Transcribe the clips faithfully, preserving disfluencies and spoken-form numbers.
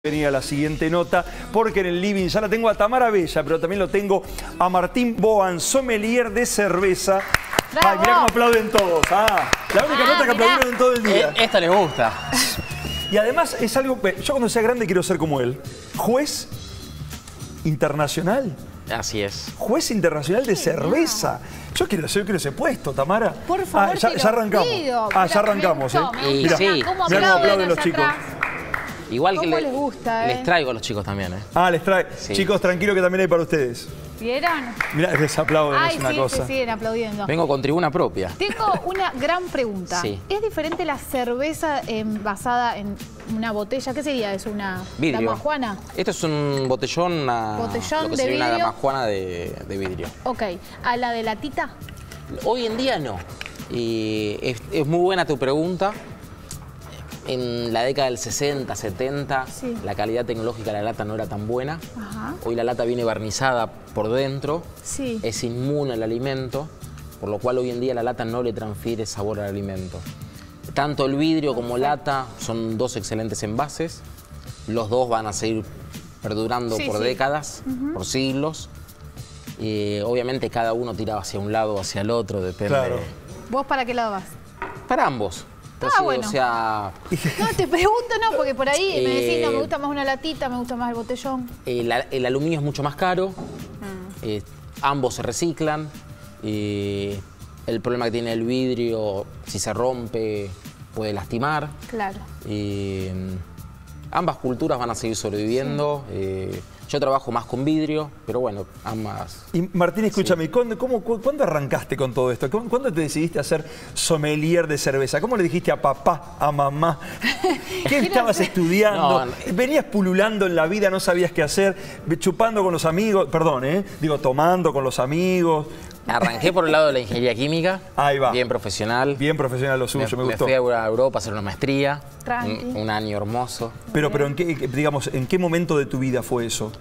Venir a la siguiente nota, porque en el living ya la tengo a Tamara Bella, pero también lo tengo a Martín Boan, sommelier de cerveza. ¡Bravo! Ay, mirá cómo aplauden todos. Ah, la única ah, nota que mirá. Aplaudieron todo el día. Eh, esta les gusta. Y además es algo, yo cuando sea grande quiero ser como él. Juez internacional. Así es. Juez internacional de cerveza. Yo quiero, yo quiero ese puesto, Tamara. Por favor, ah, ya, ya arrancamos. Pido, ah, ya arrancamos, ¿eh? Y mirá, sí. Mirá cómo aplauden los chicos. Igual que le, les, gusta, ¿eh? Les traigo a los chicos también, ¿eh? Ah, les traigo. Sí. Chicos, tranquilo que también hay para ustedes. ¿Vieron? Mirá, les aplauden, ay, es una sí, cosa. Sí, siguen aplaudiendo. Vengo con tribuna propia. Tengo una gran pregunta. Sí. ¿Es diferente la cerveza eh, basada en una botella? ¿Qué sería? ¿Es una damajuana? Esto es un botellón, a, botellón lo que de sería vidrio. Una damajuana de, de vidrio. Ok. ¿A la de latita? Hoy en día no. Y es, es muy buena tu pregunta. En la década del sesenta, setenta, sí. La calidad tecnológica de la lata no era tan buena. Ajá. Hoy la lata viene barnizada por dentro, sí. Es inmune al alimento, por lo cual hoy en día la lata no le transfiere sabor al alimento. Tanto el vidrio como ajá. Lata son dos excelentes envases, los dos van a seguir perdurando sí, por sí. Décadas, uh-huh. Por siglos. Y obviamente cada uno tiraba hacia un lado o hacia el otro, depende. Claro. De... ¿Vos para qué lado vas? Para ambos. Ah, sí, bueno. O sea... No, te pregunto, no, porque por ahí eh, me decís, no, me gusta más una latita, me gusta más el botellón. El, el aluminio es mucho más caro, mm. eh, ambos se reciclan, eh, el problema que tiene el vidrio, si se rompe, puede lastimar. Claro. Eh, ambas culturas van a seguir sobreviviendo. Sí. Eh, yo trabajo más con vidrio, pero bueno, ambas... Y Martín, escúchame, sí. ¿cuándo, cómo, cu ¿cuándo arrancaste con todo esto? ¿Cuándo te decidiste a ser sommelier de cerveza? ¿Cómo le dijiste a papá, a mamá? ¿Qué estabas estudiando? No, no. ¿Venías pululando en la vida, no sabías qué hacer? ¿Chupando con los amigos? Perdón, ¿eh? Digo, tomando con los amigos. Arranqué por el lado de la ingeniería química. Ahí va. Bien profesional. Bien profesional lo suyo, me, me gustó. Me fui a Europa a hacer una maestría. Tranqui. Un, un año hermoso. Pero, pero ¿en qué, digamos, ¿en qué momento de tu vida fue eso?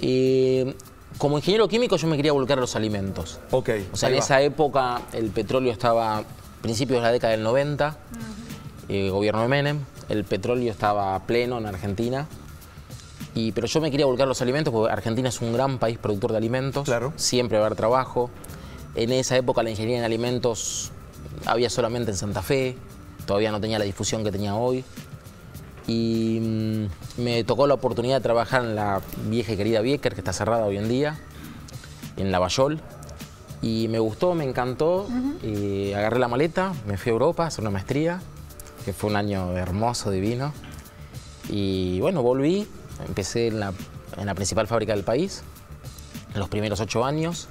Eh, como ingeniero químico yo me quería volcar a los alimentos. Ok. O sea, en va. Esa época el petróleo estaba a principios de la década del noventa, uh-huh. eh, gobierno de Menem, el petróleo estaba pleno en Argentina. Y, pero yo me quería volcar a los alimentos porque Argentina es un gran país productor de alimentos. Claro. Siempre va a haber trabajo. En esa época la ingeniería en alimentos había solamente en Santa Fe, todavía no tenía la difusión que tenía hoy. Y mmm, me tocó la oportunidad de trabajar en la vieja y querida Viecker, que está cerrada hoy en día, en Lavallol. Y me gustó, me encantó, uh-huh. Y agarré la maleta, me fui a Europa a hacer una maestría, que fue un año hermoso, divino. Y bueno, volví, empecé en la, en la principal fábrica del país, en los primeros ocho años.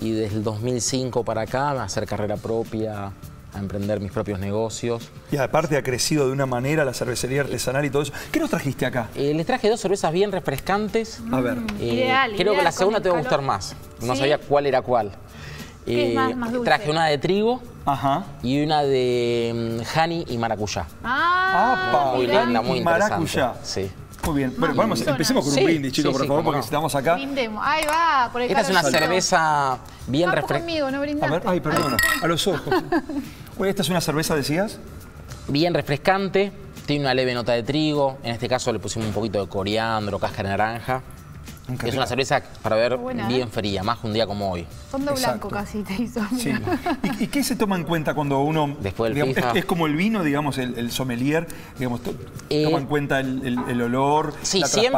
Y desde el dos mil cinco para acá, a hacer carrera propia, a emprender mis propios negocios. Y aparte ha crecido de una manera la cervecería artesanal y todo eso. ¿Qué nos trajiste acá? Eh, les traje dos cervezas bien refrescantes. Mm. A ver. Eh, ideal, creo ideal, que la segunda te va a gustar más. No ¿sí? Sabía cuál era cuál. Eh, más, más traje una de trigo ajá. Y una de um, honey y maracuyá. Ah, muy linda, muy interesante. Maracuyá. Sí. Muy bien. Bueno, vamos, empecemos con un sí, brindis, chicos, sí, por sí, favor, porque no. Estamos acá. Brindemos. Ahí va, por el esta es una salió. Cerveza bien refrescante. No a ver, ay, perdona, a los ojos. Oye, esta es una cerveza, decías. Bien refrescante, tiene una leve nota de trigo. En este caso le pusimos un poquito de coriandro, cáscara de naranja. Es rica. Una cerveza para ver buena, bien ¿eh? Fría, más un día como hoy. Fondo exacto. Blanco casi te hizo. Sí. ¿Y, ¿Y qué se toma en cuenta cuando uno... Después del digamos, es, es como el vino, digamos, el, el sommelier, digamos, eh, toma en cuenta el, el, el olor, sí, la siempre,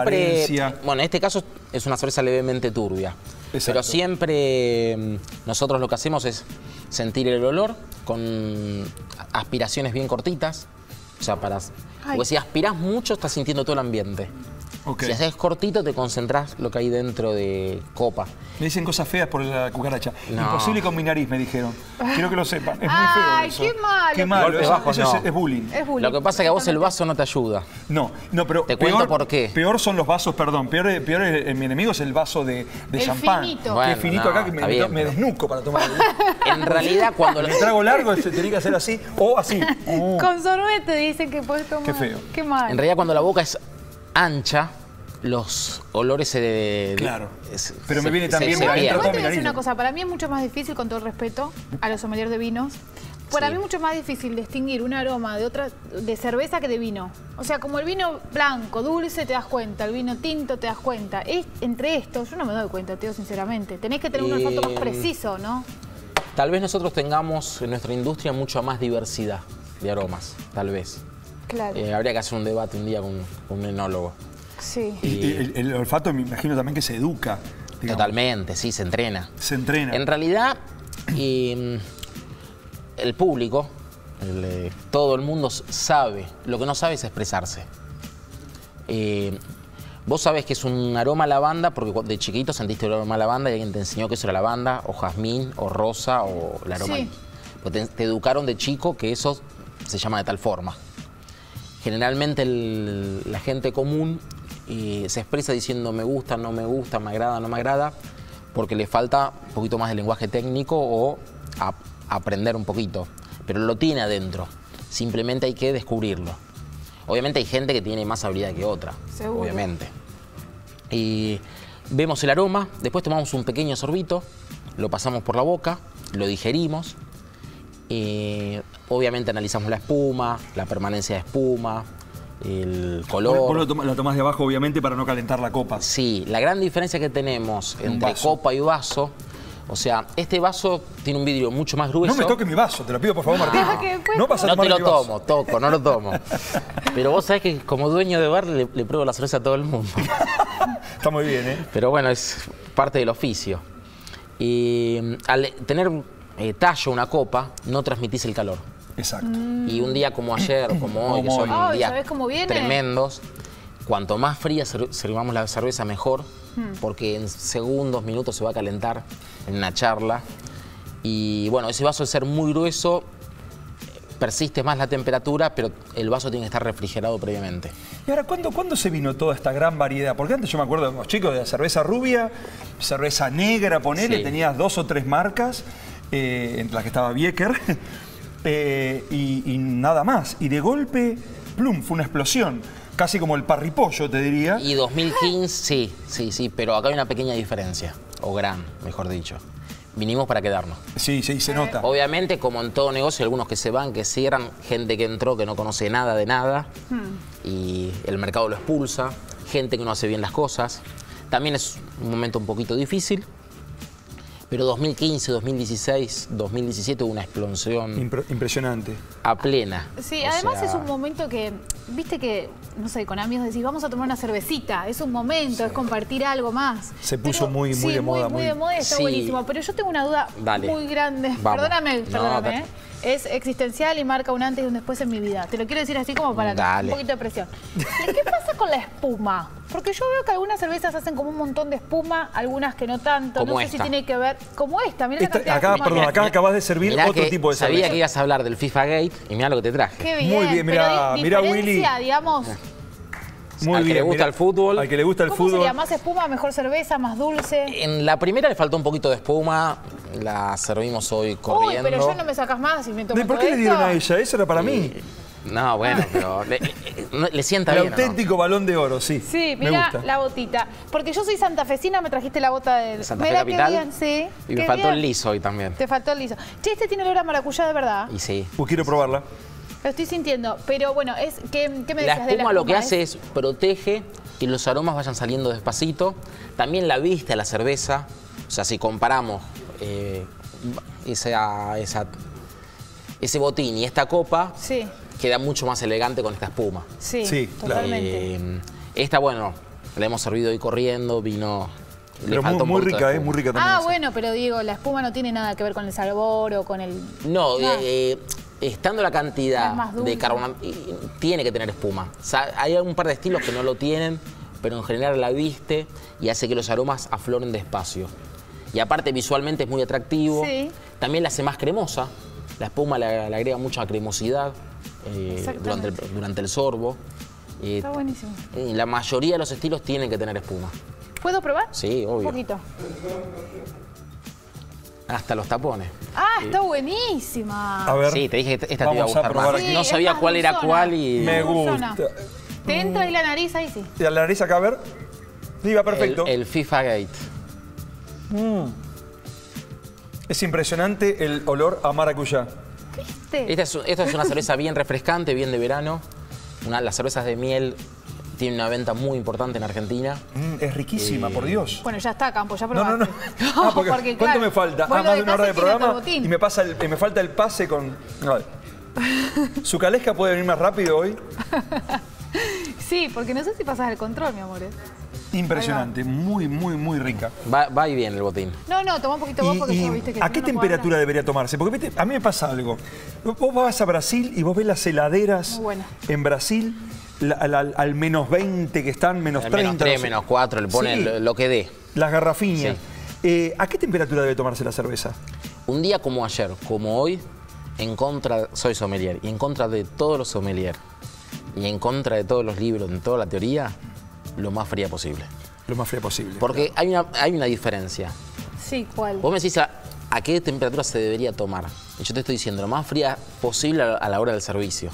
transparencia. Bueno, en este caso es una cerveza levemente turbia. Exacto. Pero siempre nosotros lo que hacemos es sentir el olor con aspiraciones bien cortitas. O sea, para, porque si aspirás mucho estás sintiendo todo el ambiente. Okay. Si haces cortito, te concentrás lo que hay dentro de copa. Me dicen cosas feas por la cucaracha. No. Imposible con mi nariz, me dijeron. Quiero que lo sepan. Es muy feo. Ay, eso. Qué malo. Qué malo. Eso, bajo, eso no. es, es, bullying. es bullying. Lo que pasa es que a vos el vaso no te ayuda. No, no, pero. Te peor, cuento por qué. Peor son los vasos, perdón. Peor, peor es, en mi enemigo es el vaso de, de el champán. Finito. Bueno, que es finito no, acá que me, bien, me desnuco para tomar. En realidad, cuando. El trago largo, se tiene que hacer así o así. Oh. Con sorbete dicen que puedes tomar. Qué feo. Qué mal. En realidad, cuando la boca es. Ancha, los olores se... De, claro, se, pero me viene también... Te voy a decir una cosa, para mí es mucho más difícil, con todo el respeto, a los sommeliers de vinos, Para sí. mí mucho más difícil distinguir un aroma de otra de cerveza que de vino. O sea, como el vino blanco, dulce, te das cuenta. El vino tinto, te das cuenta. Es, entre estos, yo no me doy cuenta, tío, sinceramente. Tenés que tener eh, un olfato más preciso, ¿no? Tal vez nosotros tengamos en nuestra industria mucha más diversidad de aromas, tal vez. Claro. Eh, habría que hacer un debate un día con, con un enólogo. Sí. Y, y, el, el olfato me imagino también que se educa. Digamos. Totalmente, sí, se entrena. Se entrena. En realidad... Y, el público, el, eh, todo el mundo sabe, lo que no sabe es expresarse. Eh, vos sabés que es un aroma a lavanda porque de chiquito sentiste el aroma a lavanda y alguien te enseñó que eso era lavanda, o jazmín, o rosa, o el aroma. Sí. Te, te educaron de chico que eso se llama de tal forma. Generalmente el, la gente común eh, se expresa diciendo me gusta, no me gusta, me agrada, no me agrada, porque le falta un poquito más de lenguaje técnico o... A, aprender un poquito, pero lo tiene adentro, simplemente hay que descubrirlo. Obviamente hay gente que tiene más habilidad que otra, seguro. Obviamente. Y vemos el aroma, después tomamos un pequeño sorbito, lo pasamos por la boca, lo digerimos, eh, obviamente analizamos la espuma, la permanencia de espuma, el color. Vos lo, tom- lo tomás de abajo obviamente para no calentar la copa. Sí, la gran diferencia que tenemos entre copa y vaso. O sea, este vaso tiene un vidrio mucho más grueso. No me toques mi vaso, te lo pido por favor, Martín. No, no pasa nada. No te lo tomo, toco, no lo tomo. Pero vos sabés que como dueño de bar le, le pruebo la cerveza a todo el mundo. Está muy bien, ¿eh? Pero bueno, es parte del oficio. Y al tener eh, tallo una copa, no transmitís el calor. Exacto. Mm. Y un día como ayer o como hoy, que son oh, días tremendos, cuanto más fría servimos la cerveza, mejor. Porque en segundos, minutos se va a calentar en una charla. Y bueno, ese vaso al ser muy grueso, persiste más la temperatura, pero el vaso tiene que estar refrigerado previamente. Y ahora, ¿cuándo, ¿cuándo se vino toda esta gran variedad? Porque antes yo me acuerdo de los chicos de cerveza rubia, cerveza negra, ponele, sí. Tenías dos o tres marcas, eh, entre las que estaba Viecker, eh, y, y nada más. Y de golpe, plum, fue una explosión. Casi como el parripollo, te diría. Y dos mil quince, sí, sí, sí, pero acá hay una pequeña diferencia, o gran, mejor dicho. Vinimos para quedarnos. Sí, sí, se nota. Obviamente, como en todo negocio, algunos que se van, que cierran, gente que entró que no conoce nada de nada, hmm. y el mercado lo expulsa, gente que no hace bien las cosas. También es un momento un poquito difícil, pero dos mil quince, dos mil dieciséis, dos mil diecisiete hubo una explosión... Impr- impresionante. A plena. Sí, o además sea... es un momento que, viste que, no sé, con amigos decís, vamos a tomar una cervecita, es un momento, sí. Es compartir algo más. Se puso pero, muy, muy sí, de moda. Muy, muy de moda, está sí. buenísimo. Pero yo tengo una duda Dale. muy grande, vamos. perdóname, perdóname, no, ¿eh? Es existencial y marca un antes y un después en mi vida. Te lo quiero decir así como para Dale. un poquito de presión. ¿Qué pasa con la espuma? Porque yo veo que algunas cervezas hacen como un montón de espuma, algunas que no tanto. Como no sé esta. si tiene que ver... Como esta, mirá esta, la acá, perdón, acá acabas de servir mirá otro tipo de sabía cerveza. Sabía que ibas a hablar del FIFA Gate y mirá lo que te traje. Qué bien, muy bien, mirá, mirá Willy. Digamos, muy al bien, que le gusta mirá, el fútbol. Al que le gusta el ¿Cómo fútbol. Sería? ¿Más espuma, mejor cerveza, más dulce? En la primera le faltó un poquito de espuma, la servimos hoy corriendo. Uy, pero yo no me sacas más y me tomo ¿Por qué esto? le dieron a ella? Eso era para y... mí. No, bueno, pero le, le, le sienta el bien. El auténtico ¿no? balón de oro, sí. Sí, mirá la botita. Porque yo soy santafesina, me trajiste la bota de Santa Fe Capital. Que bien, sí. Y me faltó bien. el liso hoy también. Te faltó el liso. Che, este tiene olor a maracuyá de verdad. Y sí. Pues quiero probarla. Lo estoy sintiendo, pero bueno, es ¿qué, qué me decías de la espuma? Lo que hace es protege que los aromas vayan saliendo despacito. También la vista de la cerveza. O sea, si comparamos eh, esa, esa, ese botín y esta copa... Sí. Queda mucho más elegante con esta espuma. Sí, sí totalmente. Eh, esta, bueno, la hemos servido hoy corriendo, vino... Pero muy, muy rica, es muy rica también. Ah, esa. Bueno, pero digo, la espuma no tiene nada que ver con el sabor o con el... No, no. Eh, estando la cantidad de carbonato, tiene que tener espuma. O sea, hay un par de estilos que no lo tienen, pero en general la viste y hace que los aromas afloren despacio. Y aparte visualmente es muy atractivo. Sí. También la hace más cremosa. La espuma le, le agrega mucha cremosidad. Eh, durante, el, durante el sorbo. Eh, Está buenísimo. Eh, la mayoría de los estilos tienen que tener espuma. ¿Puedo probar? Sí, obvio. Un poquito. Hasta los tapones. Ah, sí. Está buenísima. A ver. Sí, te dije que esta te iba a gustar más. Sí, no sabía cuál era cuál y... Me gusta. Te entra y la nariz ahí sí. ¿Y la nariz acá a ver? Diga, perfecto. El, el FIFA Gate. Mm. Es impresionante el olor a maracuyá. ¿Viste? Esta es, esta es una cerveza bien refrescante, bien de verano. Una, las cervezas de miel tienen una venta muy importante en Argentina. Mm, es riquísima, eh... por Dios. Bueno, ya está, Campo, ya probaste. No, no, no. Ah, porque, porque, ¿cuánto claro, me falta? Ah, más de una hora de programa y me, pasa el, me falta el pase con... ¿Zucalesca puede venir más rápido hoy? Sí, porque no sé si pasas el control, mi amor. Impresionante, muy, muy, muy rica. Va, va y bien el botín. No, no, toma un poquito vos porque yo viste que... ¿A qué no temperatura debería tomarse? Porque viste, a mí me pasa algo. Vos vas a Brasil y vos ves las heladeras en Brasil la, la, la, al menos veinte que están, menos treinta. menos tres, menos cuatro, le ponen sí, lo, lo que dé. Las garrafiñas. Sí. Eh, ¿A qué temperatura debe tomarse la cerveza? Un día como ayer, como hoy, en contra, soy sommelier, y en contra de todos los sommeliers, y en contra de todos los libros, de toda la teoría... Lo más fría posible. Lo más fría posible. Porque hay una, hay una diferencia. Sí, ¿cuál? Vos me decís a, a qué temperatura se debería tomar. Y yo te estoy diciendo lo más fría posible a, a la hora del servicio.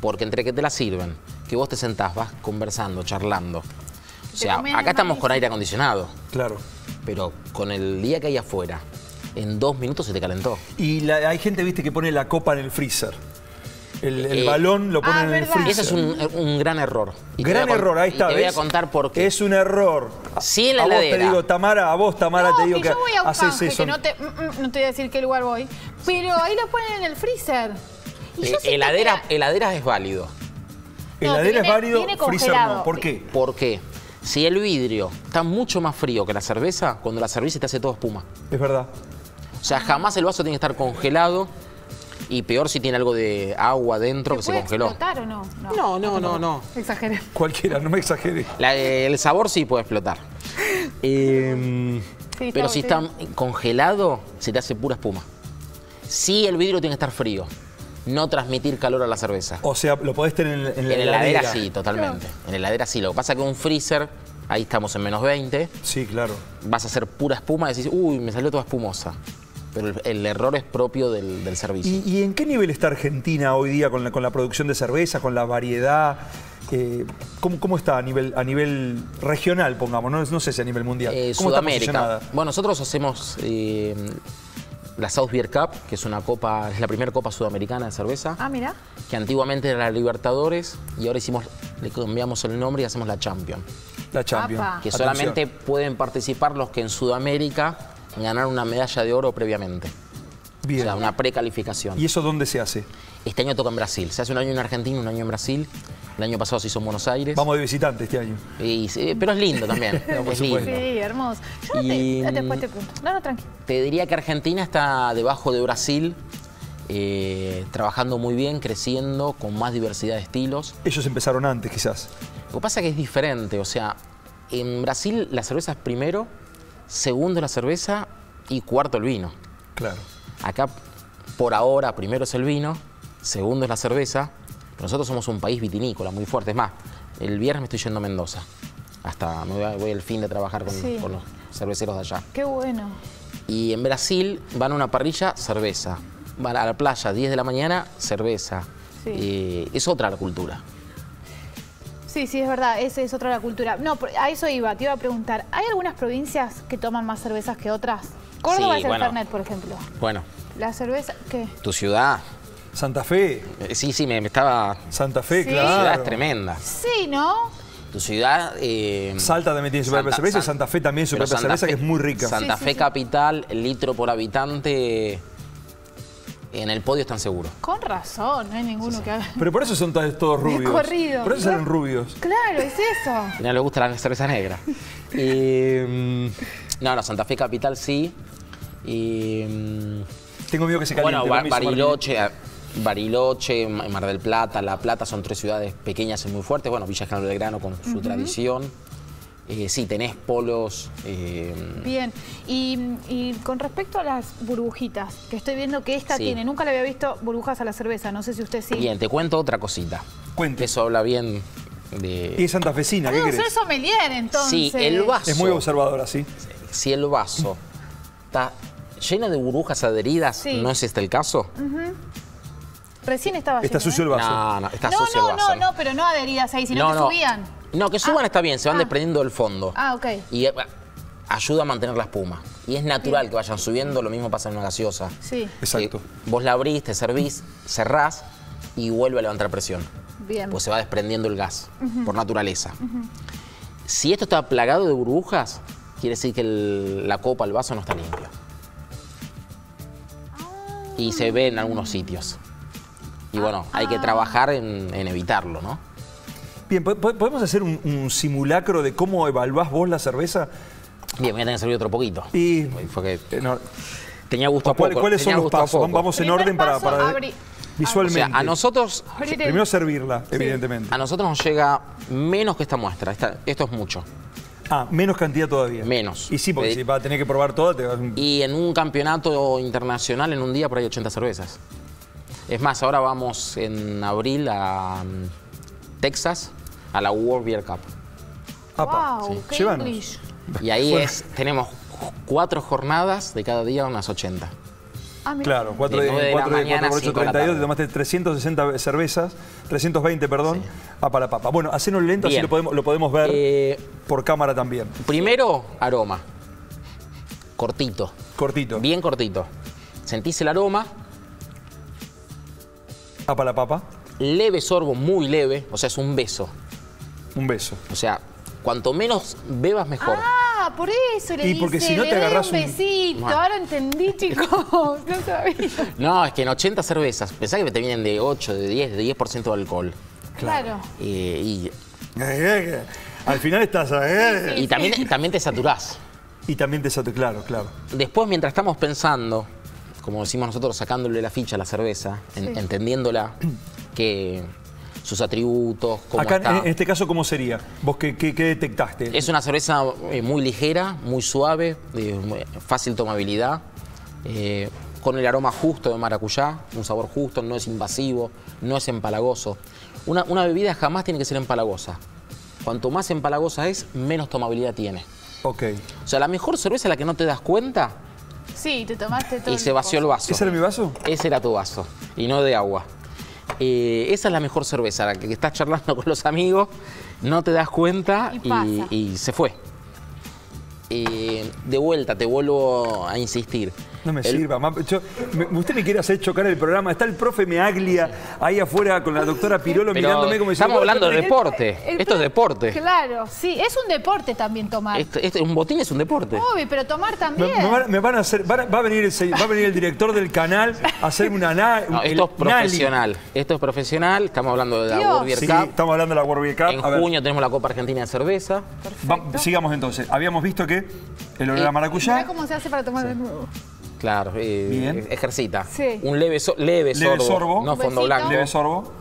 Porque entre que te la sirven, que vos te sentás, vas conversando, charlando. O sea, acá estamos con aire acondicionado. Claro. Pero con el día que hay afuera, en dos minutos se te calentó. Y la, hay gente, viste, que pone la copa en el freezer. El, el eh, balón lo ponen ah, en el freezer. Ese es un, un gran error. Y gran error, ahí está. Te voy a contar por qué. Es un error. Sí, en la heladera. A vos te digo, Tamara, a vos, Tamara, no, te digo que, que yo voy a un haces canje, eso. Que no, te, no te voy a decir qué lugar voy, pero ahí lo ponen en el freezer. Y eh, heladera, que... heladera es válido. No, heladera tiene, es válido, freezer no. ¿Por qué? Porque si el vidrio está mucho más frío que la cerveza, cuando la cerveza te hace todo espuma. Es verdad. O sea, jamás el vaso tiene que estar congelado. Y peor si tiene algo de agua dentro que se congeló. ¿Puede explotar o no? No, no, no, no, no. Exageré. Cualquiera, no me exagere. La, el sabor sí puede explotar. Eh, sí, pero si está congelado, se te hace pura espuma. Sí, el vidrio tiene que estar frío. No transmitir calor a la cerveza. O sea, lo podés tener en, en la heladera. En la heladera, heladera sí, totalmente. No. En la heladera sí. Lo que pasa es que un freezer, ahí estamos en menos veinte. Sí, claro. Vas a hacer pura espuma y decís, uy, me salió toda espumosa. Pero el, el error es propio del, del servicio. ¿Y, ¿Y en qué nivel está Argentina hoy día con la, con la producción de cerveza, con la variedad? Eh, ¿cómo, ¿Cómo está a nivel, a nivel regional, pongamos? No, no sé si a nivel mundial. Eh, ¿Cómo Sudamérica está posicionada? Bueno, nosotros hacemos eh, la South Beer Cup, que es una copa, es la primera copa sudamericana de cerveza. Ah, mira. Que antiguamente era la Libertadores y ahora hicimos, le cambiamos el nombre y hacemos la Champion. La Champion. Apa. Que solamente Atención. pueden participar los que en Sudamérica ganar una medalla de oro previamente. Bien. O sea, una precalificación. ¿Y eso dónde se hace? Este año toca en Brasil. Se hace un año en Argentina, un año en Brasil. El año pasado se hizo en Buenos Aires. Vamos de visitante este año. Y, pero es lindo también. No, es lindo. Sí, hermoso. Yo no y, te, después te pregunto. No, no, tranquilo. Te diría que Argentina está debajo de Brasil, eh, trabajando muy bien, creciendo, con más diversidad de estilos. Ellos empezaron antes, quizás. Lo que pasa es que es diferente. O sea, en Brasil la cerveza es primero, segundo la cerveza y cuarto el vino. Claro. Acá, por ahora, primero es el vino, segundo es la cerveza. Pero nosotros somos un país vitinícola muy fuerte. Es más, el viernes me estoy yendo a Mendoza. Hasta me voy al fin de trabajar con, sí. con los cerveceros de allá. Qué bueno. Y en Brasil van a una parrilla, cerveza. Van a la playa, diez de la mañana, cerveza. Sí. Eh, es otra la cultura. Sí, sí, es verdad, esa es otra la cultura. No, a eso iba, te iba a preguntar, ¿hay algunas provincias que toman más cervezas que otras? Córdoba sí, es el bueno, Fernet, por ejemplo. Bueno. ¿La cerveza qué? ¿Tu ciudad? Santa Fe. Eh, sí, sí, me, me estaba... Santa Fe, ¿Sí? claro. Tu ciudad es tremenda. Sí, ¿no? Tu ciudad... Eh... Salta también tiene su propia cerveza y Santa Fe también su propia cerveza, Fe, que es muy rica. Santa sí, Fe sí, capital, el litro por habitante... En el podio están seguros. Con razón, no hay ninguno sí, sí. que haga. Pero por eso son todos rubios. Corrido. Por eso eran rubios. Claro, es eso. No le gusta la cerveza negra. eh, no, no, Santa Fe capital sí. Eh, Tengo miedo que se caliente. Bueno, bar Bariloche, Bariloche, Mar del Plata, La Plata son tres ciudades pequeñas y muy fuertes. Bueno, Villa General Belgrano con su uh -huh. tradición. Eh, sí, tenés polos. Eh... Bien, y, y con respecto a las burbujitas, que estoy viendo que esta sí. tiene, nunca le había visto burbujas a la cerveza, no sé si usted sí. Bien, te cuento otra cosita. Cuente. Eso habla bien de... Y es santafesina, ¿qué querés? Soy sommelier, entonces. Sí, el vaso... Es muy observadora, sí. Si el vaso está lleno de burbujas adheridas, sí. ¿no es este el caso? Uh-huh. Recién estaba lleno. Está sucio el vaso. No, no, está no, sucio no, el vaso. No, no, no, pero no adheridas ahí, sino no, que no. subían. No, que suban ah, está bien, se van ah, desprendiendo del fondo. Ah, ok. Y ayuda a mantener la espuma. Y es natural que vayan subiendo, lo mismo pasa en una gaseosa. Sí. Exacto. Que vos la abrís, te servís, cerrás y vuelve a levantar presión. Bien. Pues se va desprendiendo el gas, uh-huh, por naturaleza. Uh-huh. Si esto está plagado de burbujas, quiere decir que el, la copa, el vaso no está limpio. Y se ve en algunos sitios. Y bueno, hay que trabajar en, en evitarlo, ¿no? Bien, ¿podemos hacer un, un simulacro de cómo evaluás vos la cerveza? Bien, voy a tener que servir otro poquito. Y... Fue que no. Tenía gusto a poco. ¿Cuáles son los pasos? Vamos en orden para, para abrir, visualmente. O sea, a nosotros... Abrir. Primero servirla, sí, evidentemente. A nosotros nos llega menos que esta muestra. Esta, esto es mucho. Ah, menos cantidad todavía. Menos. Y sí, porque eh, si vas a tener que probar todo, te vas... Y en un campeonato internacional, en un día, por ahí ochenta cervezas. Es más, ahora vamos en abril a um, Texas, a la World Beer Cup. Wow, sí. Llévanos. Y ahí bueno, es, tenemos cuatro jornadas de cada día, unas ochenta. Ah, claro, cuatro días, cuatro por ocho, treinta y dos, te tomaste trescientas sesenta cervezas, trescientas veinte, perdón, sí, a para papa. Bueno, hacenos lento, bien, así lo podemos, lo podemos ver eh, por cámara también. Primero, aroma. Cortito. Cortito. Bien cortito. Sentís el aroma. A para papa. Leve sorbo, muy leve, o sea, es un beso. Un beso. O sea, cuanto menos bebas, mejor. Ah. Ah, por eso le y dice, porque si no te agarras un besito, un... ahora entendí, chicos, no sabía. No, es que en ochenta cervezas, pensá que te vienen de ocho, de diez, de diez por ciento de alcohol. Claro. Eh, y... Al final estás... Eh. Sí, sí, y también, sí, también te saturás. Y también te saturás, claro, claro. Después, mientras estamos pensando, como decimos nosotros, sacándole la ficha a la cerveza, sí, en, entendiéndola, que... sus atributos, cómo acá, está. En este caso, ¿cómo sería? ¿Vos qué, qué, qué detectaste? Es una cerveza eh, muy ligera, muy suave, eh, muy fácil tomabilidad, eh, con el aroma justo de maracuyá, un sabor justo, no es invasivo, no es empalagoso. Una, una bebida jamás tiene que ser empalagosa. Cuanto más empalagosa es, menos tomabilidad tiene. Ok. O sea, la mejor cerveza es la que no te das cuenta. Sí, te tomaste todo. Y se vació el vaso. ¿Ese era mi vaso? Ese era tu vaso, y no de agua. Eh, esa es la mejor cerveza, la que estás charlando con los amigos, no te das cuenta y, y, y se fue. Eh, de vuelta, te vuelvo a insistir. No me el... sirva, mamá. Yo, me, usted me quiere hacer chocar el programa. Está el profe Meaglia ahí afuera con la doctora Pirolo. Pero mirándome como... Estamos diciendo, hablando de deporte. El, el, esto es deporte. Claro, sí. Es un deporte también tomar. Este, este, un botín es un deporte. Obvio, pero tomar también. Me, me van, me van a hacer, van, va, a venir el, va a venir el director del canal a hacer una... Na, no, esto es profesional. Nali. Esto es profesional. Estamos hablando de la World Beer Cup. Sí, estamos hablando de la World Beer Cup. En a junio ver. tenemos la Copa Argentina de Cerveza. Va, sigamos entonces. Habíamos visto que el olor eh, a maracuyá... ¿Cómo se hace para tomar sí. de nuevo? Claro, eh, ejercita. Sí. Un leve, so leve, leve sorbo, sorbo, no fondo blanco. Leve sorbo.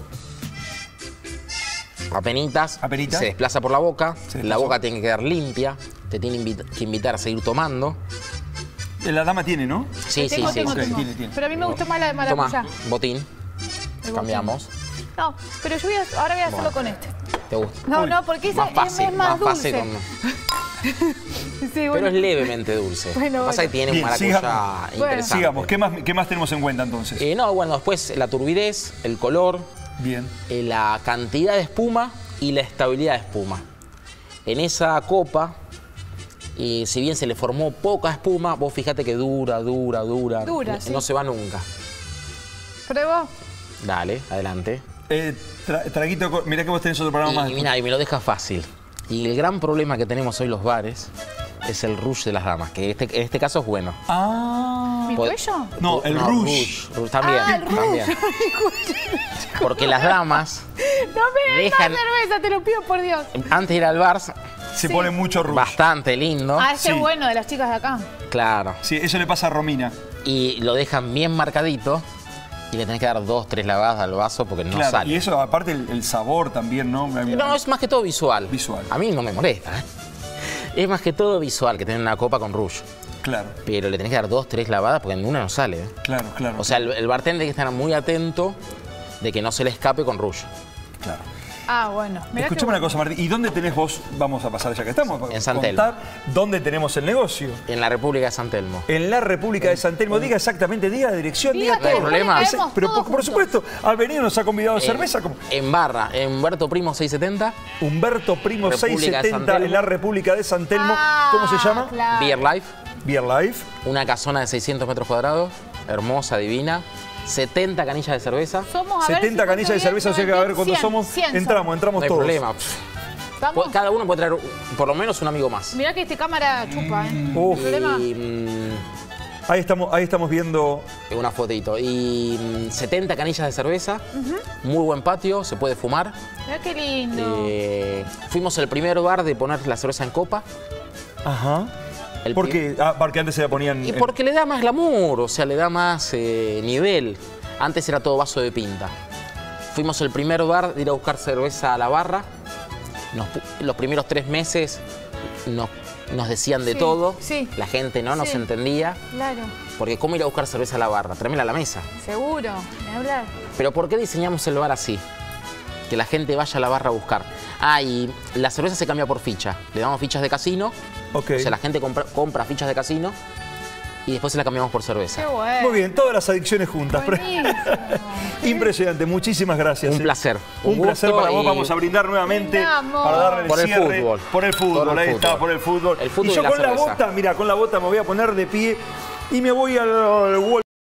Apenitas. Apenitas. Se desplaza por la boca. Se la boca tiene que quedar limpia. Te tiene invita que invitar a seguir tomando. La dama tiene, ¿no? Sí, sí, sí. Tengo, sí. Tengo. Okay. Tiene, pero a mí me gustó más la de maracuyá. Toma, botín. botín. Cambiamos. No, pero yo voy a, ahora voy a hacerlo bueno. con este. ¿Te gusta? No, Uy. no, porque esa más fácil, es más, más dulce. Fácil con... Sí, bueno. Pero es levemente dulce. Bueno, bueno. Pasa que tiene un maracuyá sigamos. interesante. Sigamos, ¿Qué más, ¿qué más tenemos en cuenta entonces? Eh, no, bueno, después la turbidez, el color, bien, eh, la cantidad de espuma y la estabilidad de espuma. En esa copa, eh, si bien se le formó poca espuma, vos fíjate que dura, dura, dura. Dura, no, sí. no se va nunca. ¿Pruebo? Dale, adelante. Eh, tra traguito, mirá que vos tenés otro programa y, más. Y mirá, y me lo deja fácil. Y el gran problema que tenemos hoy los bares es el rush de las damas, que este, en este caso es bueno. Ah. ¿Mi cuello? No, el no, rush. rush. También, ah, el también. Rush. Porque las damas... No me des cerveza, te lo pido por Dios. Antes de ir al bar... Se sí. pone mucho rush. Bastante lindo. Ah, ese sí. es bueno de las chicas de acá. Claro. Sí, eso le pasa a Romina. Y lo dejan bien marcadito. Y le tenés que dar dos, tres lavadas al vaso porque no claro, sale. Y eso, aparte, el, el sabor también, ¿no? No, es más que todo visual. Visual. A mí no me molesta, ¿eh? Es más que todo visual, que tener una copa con rush. Claro. Pero le tenés que dar dos, tres lavadas porque en una no sale, ¿eh? Claro, claro. O sea, el, el bartender tiene que estar muy atento de que no se le escape con rush. Claro. Ah, bueno. Escuchame una cosa, Martín. ¿Y dónde tenés vos? Vamos a pasar ya que estamos. En San Telmo. ¿Dónde tenemos el negocio? En la República de San Telmo. En la República de San Telmo. Diga exactamente, diga dirección, diga todo. No hay problema. Pero por supuesto, al venir nos ha convidado a cerveza. En barra, en Humberto Primo seiscientos setenta. Humberto Primo seiscientos setenta en la República de San Telmo. ¿Cómo se llama? BierLife. BierLife. Una casona de seiscientos metros cuadrados. Hermosa, divina. setenta canillas de cerveza. Somos, a setenta canillas de cerveza, o sea que a ver cuando somos, cien entramos, entramos no todos. No hay problema. ¿Estamos? Cada uno puede traer por lo menos un amigo más. Mirá que este cámara chupa, ¿eh? Uf. Y, ahí, estamos, ahí estamos viendo... Una fotito. Y setenta canillas de cerveza, uh-huh. Muy buen patio, se puede fumar. Mirá qué lindo. Eh, fuimos el primer bar de poner la cerveza en copa. Ajá. ¿Por qué? Ah, porque antes se la ponían... Y porque en... le da más glamour, o sea, le da más eh, nivel. Antes era todo vaso de pinta. Fuimos el primer bar de ir a buscar cerveza a la barra. Nos, los primeros tres meses nos, nos decían de sí, todo. Sí. La gente no sí. nos entendía. Claro. Porque ¿cómo ir a buscar cerveza a la barra? Tráemela a la mesa. Seguro, ni hablar. Pero ¿por qué diseñamos el bar así? Que la gente vaya a la barra a buscar. Ah, y la cerveza se cambia por ficha. Le damos fichas de casino. Okay. O sea, la gente compra, compra fichas de casino y después se la cambiamos por cerveza. Qué bueno. Muy bien, todas las adicciones juntas. Impresionante, muchísimas gracias. Un eh. placer. Un, un placer para y... vos. Vamos a brindar nuevamente Brindamos. para darle por el cierre. Fútbol. Por el fútbol. Por el ahí fútbol. está, por el fútbol. El fútbol y yo y la con cerveza. la bota, mira, con la bota me voy a poner de pie y me voy al World